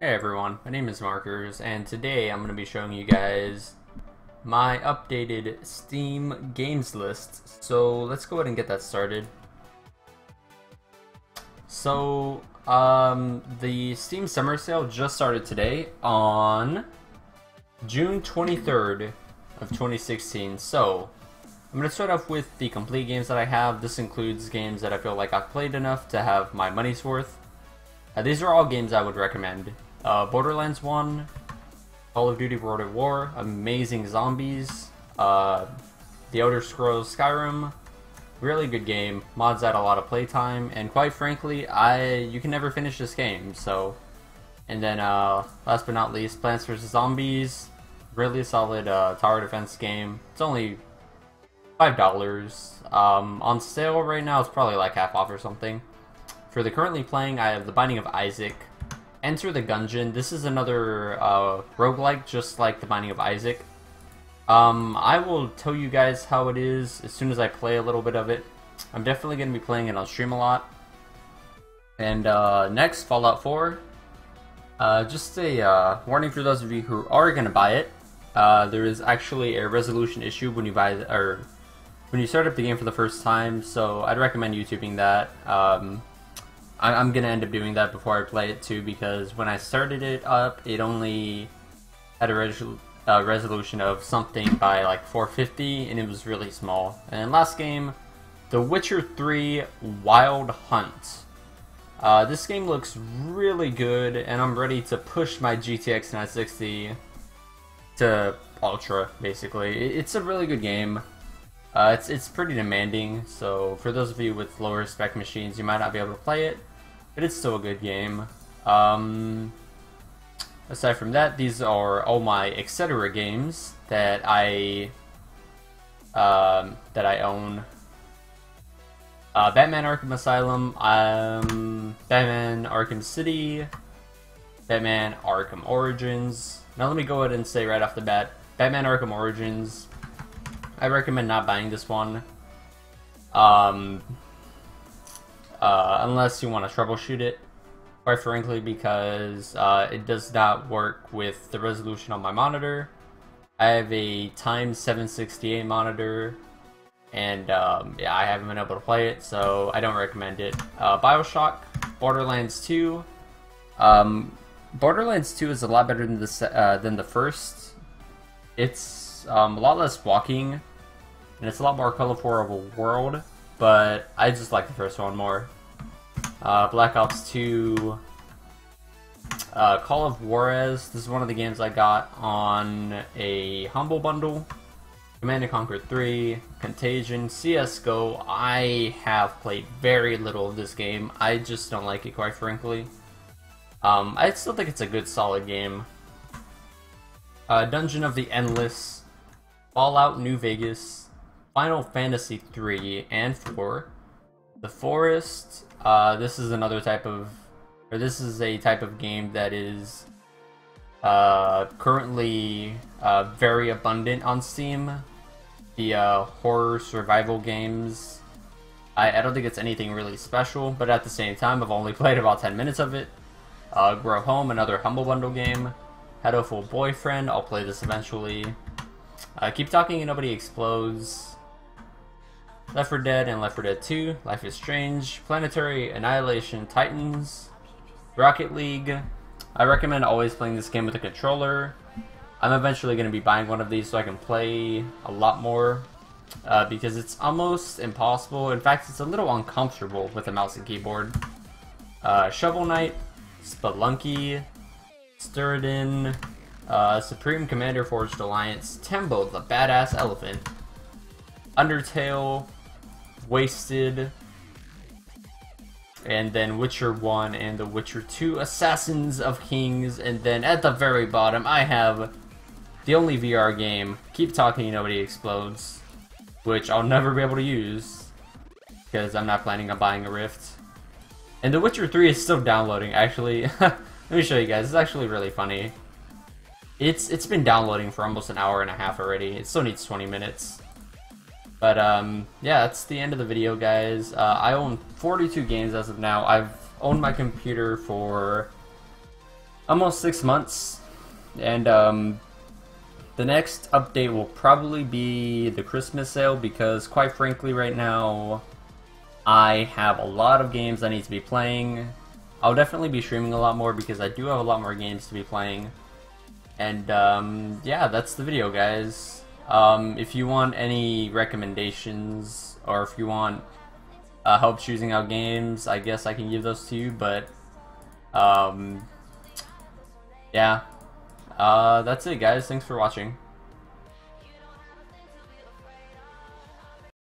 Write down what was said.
Hey everyone, my name is Markers, and today I'm going to be showing you guys my updated Steam games list. So let's go ahead and get that started. So the Steam Summer Sale just started today on June 23rd of 2016. So I'm going to start off with the complete games that I have. This includes games that I feel like I've played enough to have my money's worth. These are all games I would recommend. Borderlands 1, Call of Duty World at War, Amazing Zombies, The Elder Scrolls Skyrim, really good game, mods add a lot of playtime, and quite frankly, you can never finish this game, so... And then, last but not least, Plants vs. Zombies, really solid tower defense game. It's only $5, on sale right now, it's probably like half off or something. For the currently playing, I have The Binding of Isaac, Enter the Gungeon. This is another roguelike, just like The Binding of Isaac. I will tell you guys how it is as soon as I play a little bit of it. I'm definitely going to be playing it on stream a lot. And next, Fallout 4. Just a warning for those of you who are going to buy it. There is actually a resolution issue when you buy or when you start up the game for the first time, so I'd recommend YouTubing that. I'm gonna end up doing that before I play it too, because when I started it up, it only had a resolution of something by like 450, and it was really small. And last game, The Witcher 3 Wild Hunt. This game looks really good, and I'm ready to push my GTX 960 to Ultra, basically. It's a really good game. It's pretty demanding, so for those of you with lower spec machines, you might not be able to play it, but it's still a good game. Aside from that, these are all my etc. games that I own. Batman: Arkham Asylum, Batman: Arkham City, Batman: Arkham Origins. Now let me go ahead and say right off the bat, Batman: Arkham Origins. I recommend not buying this one, unless you want to troubleshoot it, quite frankly, because it does not work with the resolution on my monitor. I have a times 768 monitor, and yeah, I haven't been able to play it, so I don't recommend it. Bioshock, Borderlands 2. Borderlands 2 is a lot better than the first. It's a lot less walking, and it's a lot more colorful of a world, but I just like the first one more. Black Ops 2, Call of Juarez, this is one of the games I got on a Humble Bundle, Command & Conquer 3, Contagion, CSGO. I have played very little of this game, I just don't like it, quite frankly. I still think it's a good solid game. Dungeon of the Endless, Fallout New Vegas, Final Fantasy 3 and 4, The Forest. This is a type of game that is currently very abundant on Steam. The horror survival games. I don't think it's anything really special, but at the same time, I've only played about 10 minutes of it. Grow Home, another Humble Bundle game. Shadowful Boyfriend, I'll play this eventually. Keep Talking and Nobody Explodes. Left 4 Dead and Left 4 Dead 2. Life is Strange. Planetary Annihilation, Titans. Rocket League. I recommend always playing this game with a controller. I'm eventually going to be buying one of these so I can play a lot more. Because it's almost impossible. In fact, it's a little uncomfortable with a mouse and keyboard. Shovel Knight. Spelunky. Sturridin, Supreme Commander Forged Alliance, Tembo the Badass Elephant, Undertale, Wasted, and then Witcher 1 and The Witcher 2, Assassins of Kings, and then at the very bottom I have the only VR game, Keep Talking Nobody Explodes, which I'll never be able to use because I'm not planning on buying a Rift. And The Witcher 3 is still downloading, actually. Let me show you guys, it's actually really funny. It's been downloading for almost an hour and a half already. It still needs 20 minutes. But yeah, that's the end of the video, guys. I own 42 games as of now. I've owned my computer for almost 6 months, and the next update will probably be the Christmas sale, because quite frankly right now I have a lot of games I need to be playing. I'll definitely be streaming a lot more because I do have a lot more games to be playing. And yeah, that's the video, guys. If you want any recommendations, or if you want help choosing out games, I guess I can give those to you, but yeah. That's it, guys. Thanks for watching.